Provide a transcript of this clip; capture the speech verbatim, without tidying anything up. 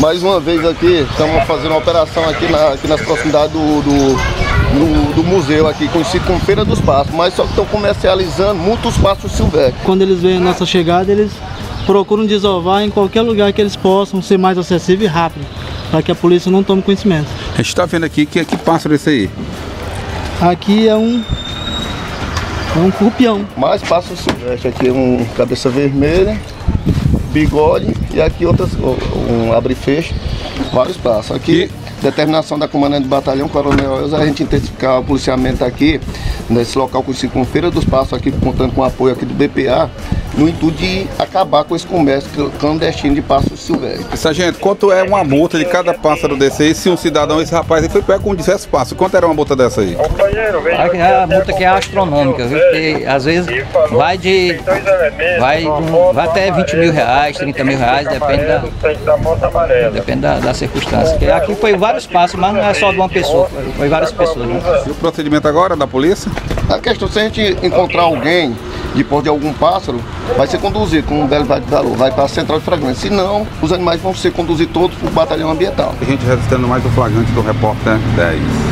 mais uma vez aqui, estamos fazendo uma operação aqui, na, aqui nas proximidades do, do, do, do museu aqui, conhecido como Feira dos Passos, mas só que estão comercializando muitos passos silvestres. Quando eles veem a nossa chegada, eles procuram desovar em qualquer lugar que eles possam ser mais acessível e rápido, para que a polícia não tome conhecimento. A gente está vendo aqui, que, que pássaro é esse aí? Aqui é um... é um currupião. Mais pássaro silvestre, aqui é um cabeça vermelha, bigode e aqui outras, um abre e fecha, vários passos. Aqui, e... determinação da comandante do batalhão, coronel Elza, a gente intensificar o policiamento aqui, nesse local conhecido como Feira dos Passos, aqui contando com o apoio aqui do B P A, no intuito de acabar com esse comércio clandestino de passos silvestres. Sargento, quanto é uma multa de cada pássaro desse aí, se um cidadão, esse rapaz aí foi pego com diversos passos, quanto era uma multa dessa aí? A, a multa que é astronômica, viu? Porque às vezes vai de... vai, vai até vinte mil reais, trinta mil reais, depende da... depende da, da circunstância. Porque aqui foi vários passos, mas não é só de uma pessoa, foi, foi várias pessoas, né? E o procedimento agora da polícia? A questão, se a gente encontrar alguém depois de algum pássaro, vai ser conduzido com um delegado de valor, vai para a central de flagrantes. Se não, os animais vão ser conduzidos todos para o batalhão ambiental. A gente já está mais o flagrante do repórter dez.